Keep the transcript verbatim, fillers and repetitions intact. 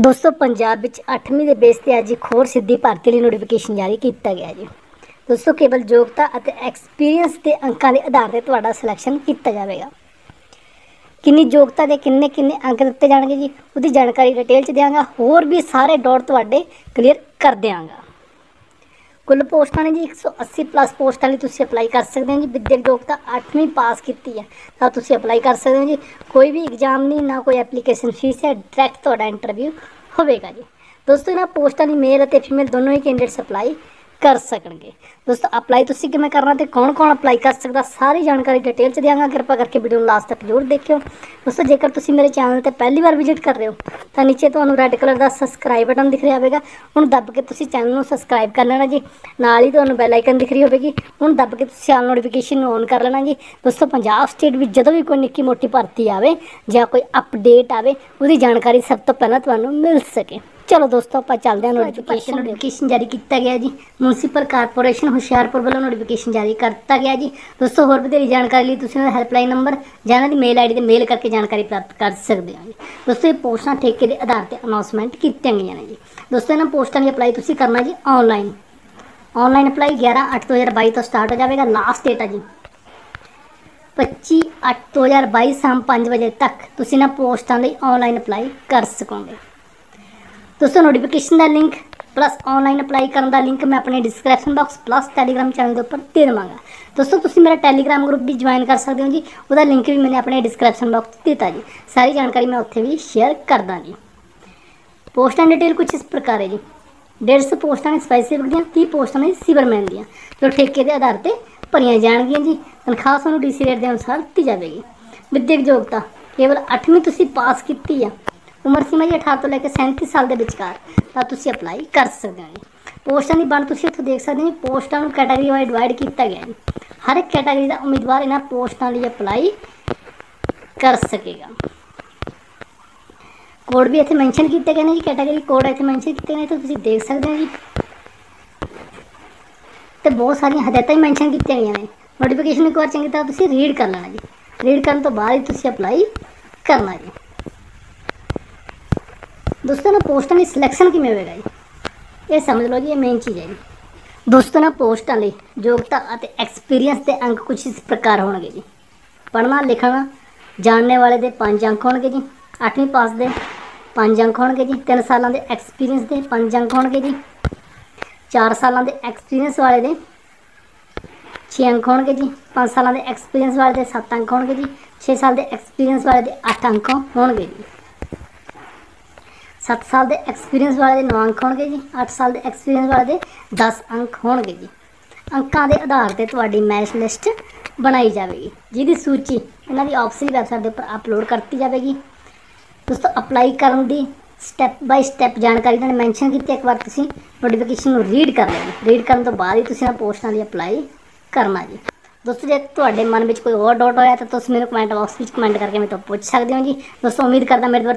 दोस्तों पंजाब में अठवीं के बेस पर अज एक होर सीधी भर्ती लिए नोटिफिकेशन जारी किया गया जी। दोस्तों केवल योग्यता और एक्सपीरियंस के अंकों के आधार पर तुहाडा सिलेक्शन किया जाएगा। कितनी योग्यता के किन्ने किन्ने अंक दिए जाएंगे जी, उसकी जानकारी डिटेल च देंगे। होर भी सारे डॉट तुहाडे क्लीयर कर देंगे। कुल पोस्टां ने जी एक सौ अस्सी प्लस पोस्टां लिए तुसीं अपलाई कर सकते हो जी। विद्यार्थी योग्यता अठवीं पास की है तो तुसीं अपलाई कर सकते हो जी। कोई भी एग्जाम नहीं, ना कोई एप्लीकेशन फीस है, डायरैक्ट तुहाडा इंटरव्यू होगा जी। दोस्तों इन्हां पोस्टां लिए मेल और फीमेल दोनों ही कैंडीडेट्स अपलाई कर सकते। दोस्तों अपलाई तुसीं किवें करना तो कौन कौन अपलाई कर सकता, सारी जानकारी डिटेल च देंगे। कृपा करके वीडियो लास्ट तक जरूर देखियो। दोस्तों जेकर तुसीं मेरे चैनल पर पहली बार विजिट कर रहे हो तो नीचे तुहानूं रैड कलर का सबसक्राइब बटन दिख रहा होगा, उन्हें दब के तुसीं चैनल में सबसक्राइब कर लेना जी। नाल ही तुहानूं बेल आइकन दिख रही होगी, उन्हें दब के तुसीं आल नोटिफिकेशन ऑन कर लेना जी। दोस्तों पंजाब स्टेट में जदों भी कोई निक्की मोटी भर्ती आए या कोई अपडेट आए उसकी जानकारी सब तो पहले तुहानूं मिल सके। चलो दोस्तों आप चलते हैं। नोटिफिकेशन नोटिफिकेशन जारी किया गया जी। म्यूनसिपल कारपोरेशन हुशियारपुर वालों नोटिफिकेशन जारी करता गया जी। दोस्तों होर बधेरी जानकारी लिए तुसीं हेल्पलाइन नंबर या मेल आई डी से मेल करके जानकारी प्राप्त कर सकते हो जी। दोस्तों ये पोस्टां ठेके के आधार पर अनाउंसमेंट की गई ने जी। दोस्तों इन्हां पोस्टां दी अपलाई तुसीं करना जी ऑनलाइन। ऑनलाइन अपलाई ग्यारह अठ दो हज़ार बाई तो स्टार्ट हो जाएगा। लास्ट डेट है जी पच्ची अठ दो हज़ार बाई शाम पाँच बजे तक तुसीं इन्हां पोस्टां लई ऑनलाइन अपलाई कर सकोगे। दोस्तों नोटिफिकेशन का लिंक प्लस ऑनलाइन अपलाई करने का लिंक मैं अपने description box plus Telegram channel के उपर दे देवांगा। दोस्तों तुसीं मेरा टैलीग्राम ग्रुप भी ज्वाइन कर सकते हो जी, उसका लिंक भी मैंने अपने डिस्क्रिप्शन बॉक्स देता जी। सारी जानकारी मैं उत्थे भी शेयर करदा जी। पोस्टां दी डिटेल कुछ इस प्रकार है जी। डेढ़ सौ पोस्टां ने सफाई सेवक दीयां, तीस पोस्टां ने सीवरमैन दीयां जो ठेके के आधार पर भरिया जाएगियां जी। तनख्वाह सानूं डी सी रेट के अनुसार दी जाएगी। विद्याक योग्यता केवल अठवीं तुसीं पास की है, उम्र सीमा जी अठारह तो लैके सैंती साल के विचकार तो तुसीं अपलाई कर सकते हो जी। पोस्टां की बन तुसीं इत्थे देख सकते हो जी। पोस्टां नूं कैटागरी वाइज डिवाइड किया गया जी। हर एक कैटागरी का उम्मीदवार इन्हां पोस्टां लई अपलाई कर सकेगा। कोड भी इत्थे मैंशन किए गए हैं जी। कैटागरी कोड इत्थे मैंशन किए गए हैं तो तुसीं देख सकते हो जी। तो बहुत सारिया हदायतां भी मैंशन कीतियां गईयां ने। नोटिफिकेशन एक बार चंगी तरह तुसीं रीड कर लेना जी। रीड करने तो बाद ही तुसीं अपलाई करना जी। दोस्तों ना पोस्टां लई सिलेक्शन किवें होएगा जी, ये समझ लो जी, ये मेन चीज़ है जी। दोस्तों ना पोस्टां लई योग्यता अते एक्सपीरियंस के अंक कुछ इस प्रकार होणगे जी। पढ़ना लिखना जानने वाले दे पाँच अंक होणगे जी। अठवीं पास दे पाँच अंक होणगे जी। तीन साल के एक्सपीरियंस के पाँच अंक होणगे जी। चार साल के एक्सपीरियंस वाले दे छे अंक होणगे जी। पाँच साल के एक्सपीरियंस वाले दे सत्त अंक होणगे जी। छे साल के एक्सपीरियंस वाले दे अठ अंक होणगे जी। सत्त साल के एक्सपीरियंस वाले नौ अंक होंगे जी। अठ साल के एक्सपीरियंस वाले के दस अंक होंगे जी। अंकों के आधार पर तुहाडी मैरिट लिस्ट बनाई जाएगी, जिसकी सूची इन्हां दी ऑफिशियल वैबसाइट के उपर अपलोड करती जाएगी। दोस्तों अपलाई करने की स्टैप बाय स्टैप जानकारी इन्होंने मैंशन की। एक बार तुसीं नोटिफिकेशन रीड कर लेना, रीड करने तो बाद ही तुसीं पोस्टां लई अपलाई करना जी। दोस्तों जे तुहाडे मन में कोई होर डाउट होया तो तुसीं मैनूं कमेंट बॉक्स में कमेंट करके मेरे तो पूछ सकते हो जी। दोस्तों उम्मीद करदा मेरे द्वारा